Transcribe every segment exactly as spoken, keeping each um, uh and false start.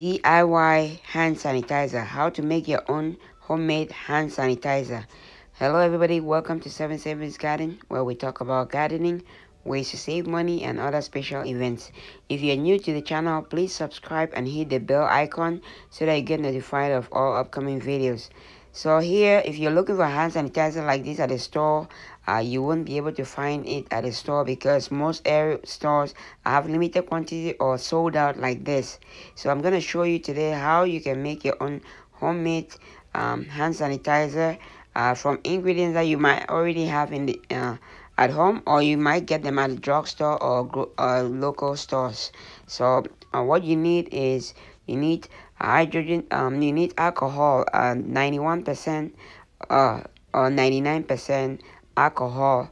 D I Y hand sanitizer, how to make your own homemade hand sanitizer. Hello everybody, welcome to Seven Savings Garden, where we talk about gardening, ways to save money, and other special events. If you're new to the channel, please subscribe and hit the bell icon so that you get notified of all upcoming videos. So here, if you're looking for hand sanitizer like this at the store, uh, you won't be able to find it at the store because most air stores have limited quantity or sold out like this. So I'm going to show you today how you can make your own homemade um, hand sanitizer uh, from ingredients that you might already have in the, uh, at home, or you might get them at the drugstore or uh, local stores. So uh, what you need is you need hydrogen, um, you need alcohol, uh, ninety-one percent uh, or ninety-nine percent alcohol.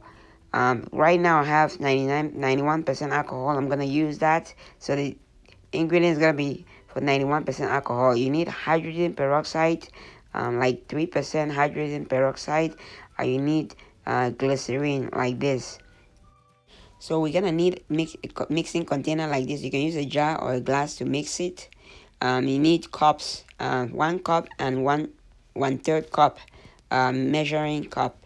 Um, right now I have ninety-nine, ninety-one percent alcohol. I'm going to use that. So the ingredient is going to be for ninety-one percent alcohol. You need hydrogen peroxide, um, like three percent hydrogen peroxide. Uh, you need uh, glycerin like this. So we're going to need mix, mixing container like this. You can use a jar or a glass to mix it. Um, you need cups, uh, one cup and one one third cup, uh, measuring cup.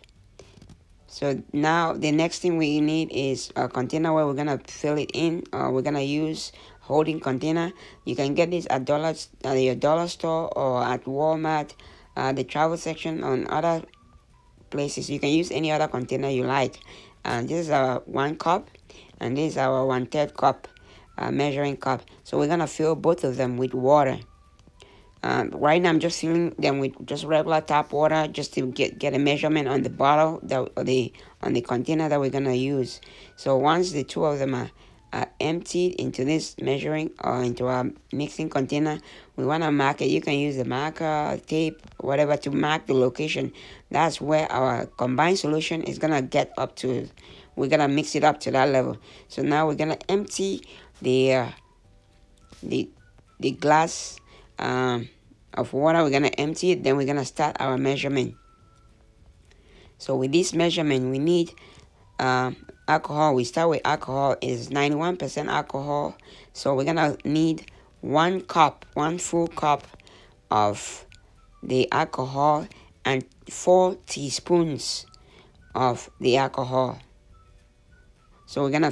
So now the next thing we need is a container where we're gonna fill it in. Uh, we're gonna use holding container. You can get this at dollar at your dollar store or at Walmart, uh, the travel section, on other places. You can use any other container you like. And this is our one cup, and this is our one third cup. Uh, measuring cup. So we're gonna fill both of them with water. Um, right now I'm just filling them with just regular tap water, just to get get a measurement on the bottle that or the on the container that we're gonna use. So once the two of them are, are emptied into this measuring or into our mixing container, we want to mark it. You can use the marker, tape, whatever, to mark the location. That's where our combined solution is gonna get up to. We're gonna mix it up to that level. So now we're gonna empty the uh, the the glass um, of water. We're gonna empty it, then we're gonna start our measurement. So with this measurement, we need uh, alcohol. We start with alcohol. It's ninety-one percent alcohol. So we're gonna need one cup, one full cup of the alcohol and four teaspoons of the alcohol. So we're gonna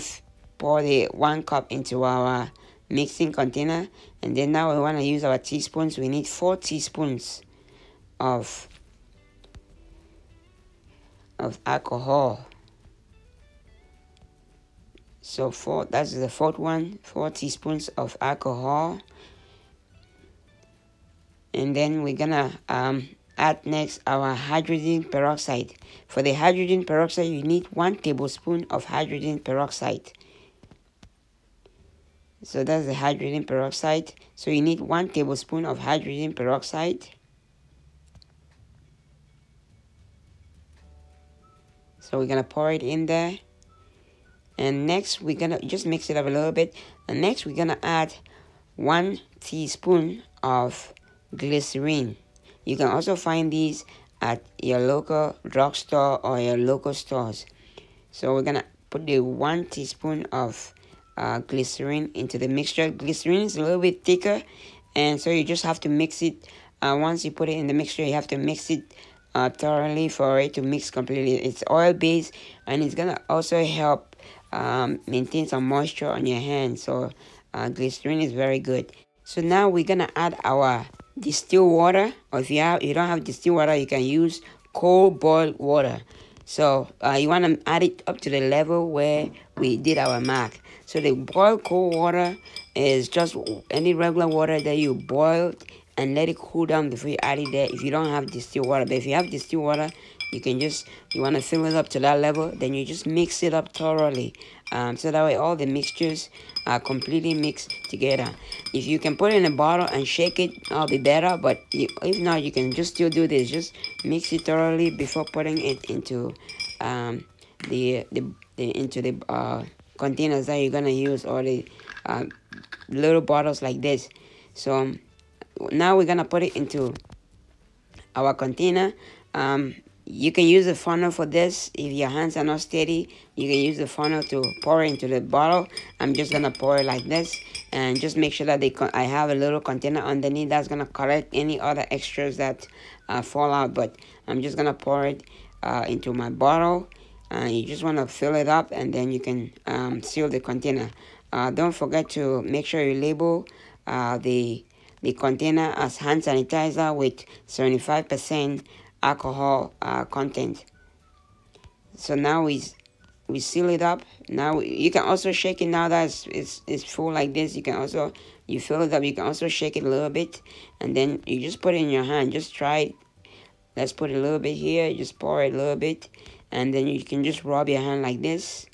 pour the one cup into our mixing container, and then now we want to use our teaspoons. We need four teaspoons of of alcohol. So four, that's the fourth one, four teaspoons of alcohol. And then we're gonna um add next our hydrogen peroxide. For the hydrogen peroxide, you need one tablespoon of hydrogen peroxide. So that's the hydrogen peroxide. So you need one tablespoon of hydrogen peroxide. So we're gonna pour it in there. And next we're gonna just mix it up a little bit. And next we're gonna add one teaspoon of glycerin. You can also find these at your local drugstore or your local stores. So we're gonna put the one teaspoon of Uh, glycerin into the mixture. Glycerin is a little bit thicker, and so you just have to mix it. Uh, once you put it in the mixture, you have to mix it uh, thoroughly for it to mix completely. It's oil based, and it's gonna also help um, maintain some moisture on your hands. So uh, glycerin is very good. So now we're gonna add our distilled water, or if you have, you don't have distilled water, you can use cold boiled water. So uh, you want to add it up to the level where we did our mark. So the boiled cold water is just any regular water that you boiled and let it cool down before you add it there, if you don't have distilled water. But if you have distilled water, you can just, you want to fill it up to that level, then you just mix it up thoroughly. Um, so that way all the mixtures are completely mixed together. If you can put it in a bottle and shake it, that'll be better. But you, if not, you can just still do this. Just mix it thoroughly before putting it into um, the, the, the into the uh, containers that you're gonna use, or the uh, little bottles like this. So um, now we're gonna put it into our container. Um, You can use a funnel for this. If your hands are not steady, you can use the funnel to pour into the bottle. I'm just gonna pour it like this, and just make sure that they con I have a little container underneath that's gonna collect any other extras that uh, fall out. But I'm just gonna pour it uh, into my bottle, and uh, you just wanna fill it up, and then you can um, seal the container. Uh, don't forget to make sure you label uh, the the container as hand sanitizer with seventy-five percent alcohol uh, content. So now we we seal it up. Now you can also shake it. Now that it's, it's, it's full like this, you can also you fill it up. You can also shake it a little bit, and then you just put it in your hand. Just try it. Let's put a little bit here. Just pour it a little bit, and then you can just rub your hand like this.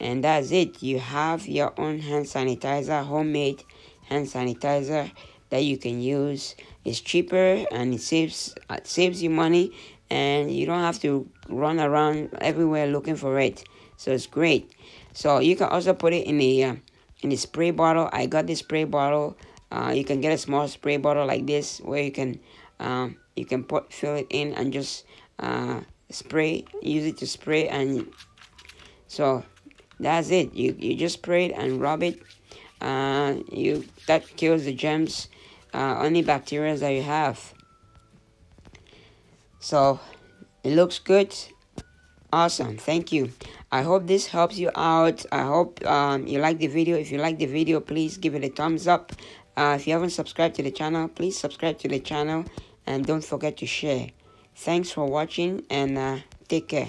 And that's it. You have your own hand sanitizer, homemade hand sanitizer that you can use. It's cheaper, and it saves it saves you money, and you don't have to run around everywhere looking for it. So it's great. So you can also put it in a uh, in a spray bottle. I got this spray bottle. Uh, you can get a small spray bottle like this where you can um, you can put fill it in and just uh, spray. Use it to spray, and so. That's it. You you just spray it and rub it. Uh, you that kills the germs, uh, only bacteria that you have. So it looks good, awesome. Thank you. I hope this helps you out. I hope um, you like the video. If you like the video, please give it a thumbs up. Uh, if you haven't subscribed to the channel, please subscribe to the channel, and don't forget to share. Thanks for watching, and uh, take care.